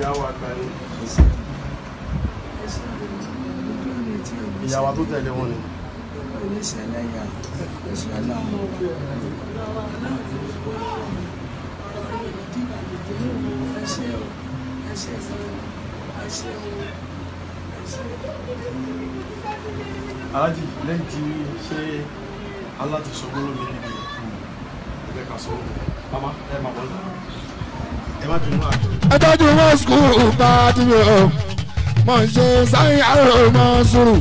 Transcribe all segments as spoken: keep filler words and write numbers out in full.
ìyàwó tó tẹ̀lé wọn ni. Aláàjì lẹ́yìn tí ṣe aláàjì ṣọgbọ́n ló lè dìde ẹgbẹ́ kan sọ mama ẹ máa wọlé ẹ má dùn máa dùn. ẹ tọ́jú wọn sùkúrù bá a ti yọ mọ̀ ṣe sáyìn àrò mọ́ sùúrù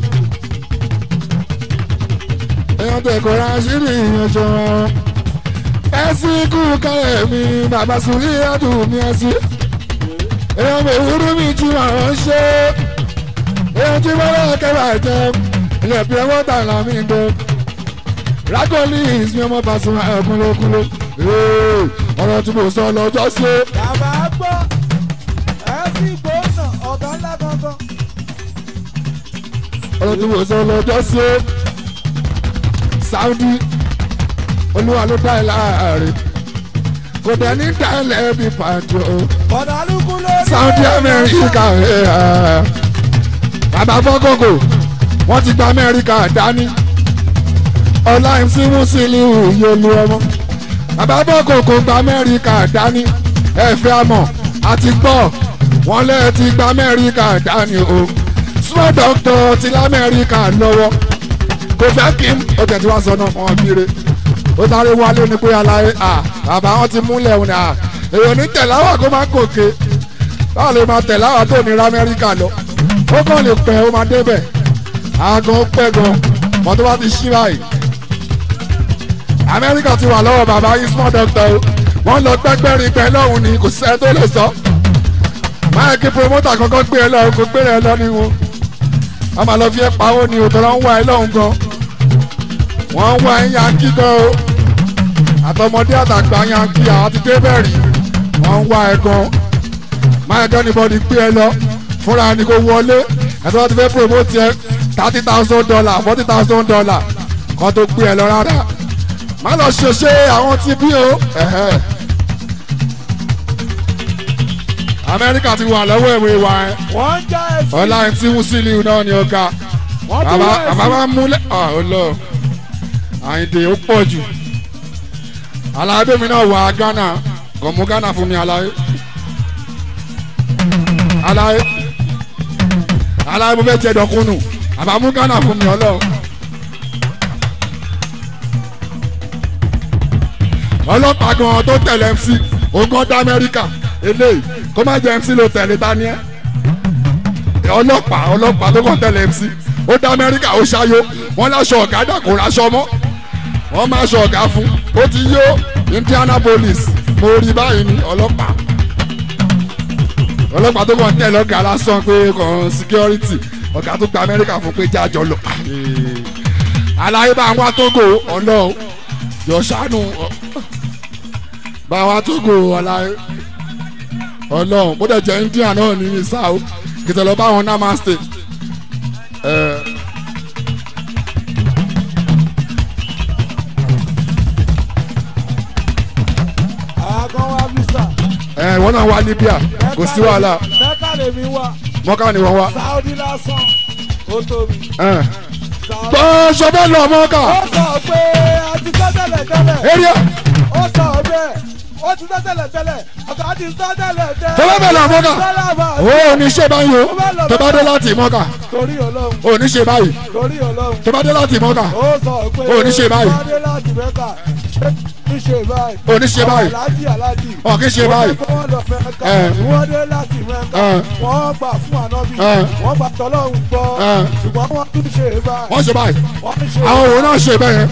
èèyàn tẹ̀ kọ́ra ṣírí ìyànjọ́ ẹ sí kú kálẹ̀ mi bàbá sùn yí ẹ̀dùn mi ẹ sí èèyàn mèwúrú mi jí màá ṣe èèyàn tí wọ́n lọ́ọ́ kẹ́wàá jẹun. Le pie wota la mi do Ragolis mi ọmọ Pasuma ẹ̀kúnlókúnló ọ̀rọ̀ tí mo sọ lọ́jọ́ sí. Bàbá gbọ́ ẹ fi gbóná ọ̀gá ńlá gangan. Ọ̀rọ̀ tí mo sọ lọ́jọ́ sí Saudi olúwa ló dá ẹ láàárín kò dẹ̀ ní dálẹ̀ bí pàjọ́ Saudi Amẹ́ríkà bàbá fọ́kọ̀kọ̀. Wọ́n ti gba Amẹ́ríkà dání ọlá ẹ̀mí mùsùlùmí yóò lu ọmọ àbábọ̀kọ̀ kò gba Amẹ́ríkà dání ẹ̀fẹ́ àmọ́ àti gbọ́ wọ́n lẹ́ẹ̀ ti gba Amẹ́ríkà dání o small doctor ti lamẹ́ríkà lọ́wọ́ kò fẹ́ kí ó tẹ̀ tí wọ́n sọ náà wọ́n bíire ó sáré wálé ní pé aláyé à bàbá wọn ti múlẹ̀ òun à èrò ní tẹ̀láwà kó má gòkè báwo lè máa tẹ̀láwà tó ní lamẹ́ríkà lọ ó kàn lè pẹ́ ó máa débẹ̀ aago pẹ́ gan mọ tó bá ti ṣí báyìí Amẹ́ríkà ti wà lọ́wọ́ bàbá ismall doctor o wọ́n lọ gbẹ́gbẹ́rin pẹ́ lọ́hùn ni kò sẹ́ tó lè sọ máàkì promoter kankan gbé ẹ lọ́hùn kò gbé ẹ lọ nínú wọ́n máa lọ fi ẹ́ pawó ni òtọ́ lọ́n wá ẹ lọ́hùn gan wọ́n wá ẹ yankí gan o àtọmọdé àtàgbà yankí àwọn ti dé bẹ́ẹ̀rì wọ́n wá ẹ gan máàkì anybody gbé ẹ lọ fúnra ni kò wọlé ẹ̀tọ́ ti fẹ́ promote ẹ thirty thousand dollar forty thousand dollar kan tó gbé ẹ lọ rárá má lọ ṣoṣe àwọn tí bí o. Amẹ́ríkà ti wà lọ́wọ́ ìwé wa ẹ̀ ọ̀la tí Wúsílì náà ni ọ̀gá bàbá máa ń múlẹ̀ ọ̀lọ́ Àyìndé ó pọ̀ jù alábẹ́ mi náà wà Ghana kò mú Ghana fún mi aláyé aláyé aláyé mo fẹ́ jẹ́ dọ̀kúnnù àbámú Ghana fún mi ọlọ́run ọlọ́pàá gan tó tẹ̀lé M C ogun ọdọ Amẹ́ríkà eléyìí kó má jẹ́ M C ló tẹ̀lé tani ẹ́ ọlọ́pàá ọlọ́pàá tó kàn tẹ̀lé M C ó dá Amẹ́ríkà ó ṣayó wọ́n láṣọ ọ̀gá dàkó raṣọ mọ́ wọ́n má ṣọ ọ̀gá fún ó ti yó Indianapolis mo rí báyìí ní ọlọ́pàá ọlọ́pàá tó kàn tẹ̀lé ọ̀gá lásán pé kàn security ọ̀gá tó gba Amẹ́ríkà fún pé jájọ lọ. aláyé bá wa Tógò ọlọ́ọ̀ yọ̀ṣánú bá wa Tógò aláyé ọlọ́ọ̀ bó dẹ̀ jẹ́ India náà ní ìsáwó kìtẹ̀ lọ bá wọn Nama State. wọ́n náà wá Libya kò sí wàhálà mọ́ká ni wọ́n wá. Saudi lásán ó tóbi. gbọ́ sọ́bẹ̀ lọ mọ́ká. ó sọ pé a ti sọ tẹ́lẹ̀ tẹ́lẹ̀. eré. ó sọ pé ó ti sọ tẹ́lẹ̀ tẹ́lẹ̀ ọ̀tá ti sọ tẹ́lẹ̀ tẹ́lẹ̀. sọ́bẹ̀ lọ mọ́ká. o ní ṣe báyìí o tó bá dé láti mọ́ká. torí Ọlọ́run. o ní ṣe báyìí. torí Ọlọ́run. tó bá dé láti mọ́ká. ó sọ pé o ní ṣe báyìí. tó bá dé láti mọ́ká òní ṣe báyìí ọ̀kí ṣe báyìí wọ́n dé láti mẹ́ta wọ́n gbà fún ànábì wọ́n gbà tọ́lọ́hún gbọ́ ṣùgbọ́n wọ́n tún ṣe báyìí wọ́n ṣe báyìí àwọn òun náà ṣe bẹ́ẹ̀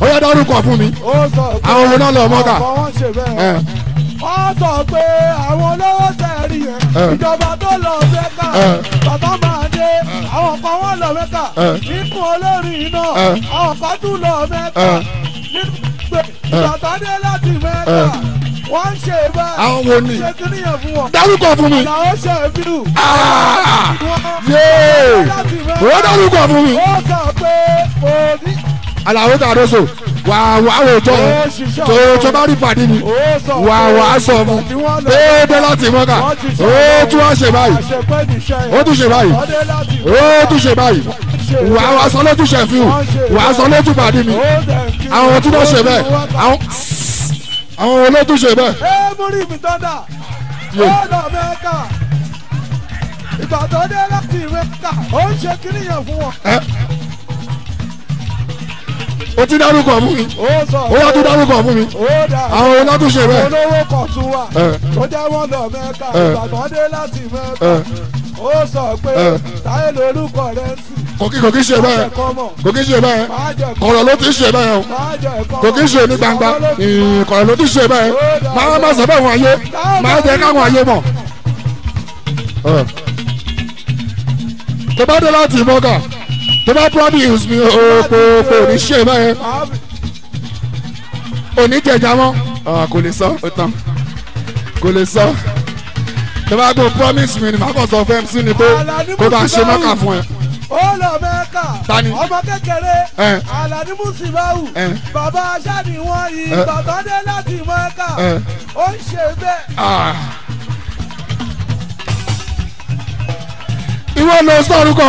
ó yá dárúkọ fún mi àwọn òun náà lọ mọ́ta. wọ́n sọ pé àwọn olówó tẹ̀rí yẹn ìjọba tó lọ mẹ́ta bàbá máa dé àwọn kan wọ́n lọ mẹ́ta nínú olórí iná àwọn kan tún lọ mẹ́ta bàbá dé láti mẹ́ta wọ́n ṣe báyìí àwọn wo ni dárúkọ fún mi àwọn ṣe bíu yéé wọ́n dárúkọ fún mi. ó sọ pé òní. Àlàó Tàdóso wà wà òjò tó tó bá rí pàdé ni wà wà sọ fún ó dé láti mọ́kà ó tún wá ṣe báyìí ó tún ṣe báyìí ó tún ṣe báyìí wà wà sọ lójú ṣẹ̀fíù wà sọ lójú pàdé mi àwọn tí wọ́n ṣe bẹ́ẹ̀ àwọn àwọn olótú ṣe bẹ́ẹ̀. ẹ mú rí mi tọ́dà ọ̀dọ̀ mẹ́ka ìgbà tó dé láti mẹ́ka ó ń ṣe kí nìyẹn fún wọn. o ti dárúkọ mú mi o yà tún dárúkọ mú mi àwọn olótú ṣe bẹ́ẹ̀. olówó kan tún wà ó jẹ́ wọ́n lọ mẹ́ka ìgbà tó dé láti mẹ́ka ó sọ pé Táyé lórúkọ rẹ̀ ń sìn. kòkí kòkí ṣe bẹ́ẹ̀ kòkí ṣe bẹ́ẹ̀ kọ̀rọ̀ ló ti ṣe bẹ́ẹ̀ o kòkí ṣe ní gbangba kọ̀rọ̀ ló ti ṣe bẹ́ẹ̀ máa má sọ bẹ́ẹ̀ wọ́n ayé máa jẹ́ káwọn ayé mọ̀. tó bá dé láti mọ́gà tó bá promise mi òpò òpò ní ṣe bẹ́ẹ̀ òní jẹjà mọ́ kò lè sọ ọ̀tàn kò lè sọ tó bá gbọ́ promise mi ni màá kàn sọ fún mc ni pé kó bá ṣe mọ́kà fún ẹ. ó lọ mẹ́ka ọmọ kékeré Àlàní Musibau bàbá aṣáàdì wọn yìí bàbá dé láti mẹ́ka ó ń ṣe bẹ́ẹ̀. ìwọ ló sọ orúkọ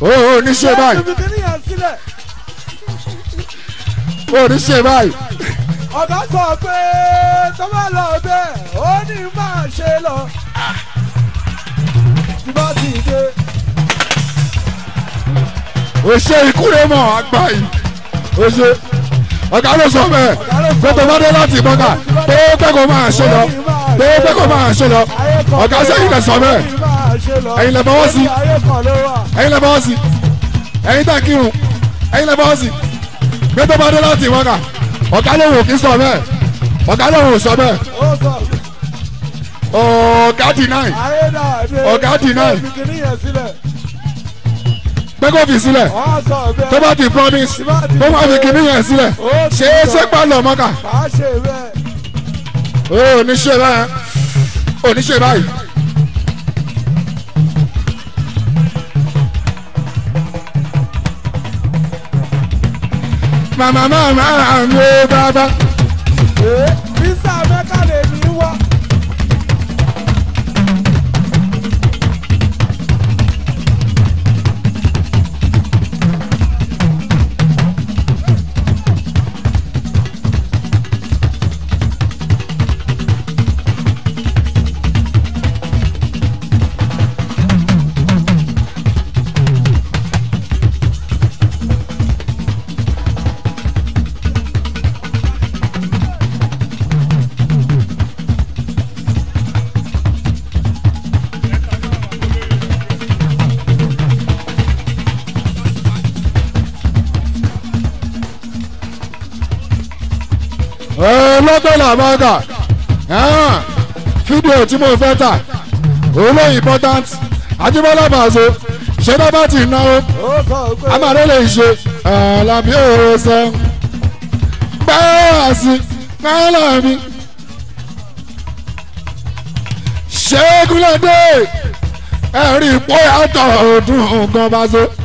ó ó ní ṣe báyìí. ó ní ṣe báyìí. ọ̀gá sọ pé tó bá lọ bẹ́ẹ̀ ó ní máa ṣe lọ tí bá kì í dé. Òṣè ìkúrẹ́ mọ̀ àgbà yìí òṣè ọ̀gá ló sọ bẹ́ẹ̀ pé tó bá dé láti mọ́kà pé ó fẹ́ kó máa ṣe lọ pé ó fẹ́ kó máa ṣe lọ ọ̀gá sẹ́yìn lẹ̀ sọ bẹ́ẹ̀ ẹ̀yin lẹ̀ fọwọ́ sí ẹ̀yin lẹ̀ fọwọ́ sí ẹ̀yin tẹ̀ kírun ẹ̀yin lẹ̀ fọwọ́ sí pé tó bá dé láti mọ́kà ọ̀gá ló wò kí sọ bẹ́ẹ̀ ọ̀gá ló wò sọ bẹ́ẹ̀ ọ̀gá deny ọ̀gá deny pé kò fi sílẹ̀ tó bá ti promise kó má fi kìíní yẹn sílẹ̀ ṣe é ṣe pa lọ mọ́kà oníṣe báyìí oníṣe báyìí. màmá màmá àmì ó bàbá. bísí àmẹ́ká lè ní wá. Mọ́gà fídíò tí mo fẹ́ tà olóyè important Ajíbọ́lá Bàzó ṣé dábàá ti náwó amáre lè ṣe Àlàbí òòrò sẹ́wọ̀n gbẹ́rẹ́ àti náírà mi ṣéégúnlẹ́dẹ́ ẹ̀rí pé àtọ̀ ọdún nǹkan Bàzó.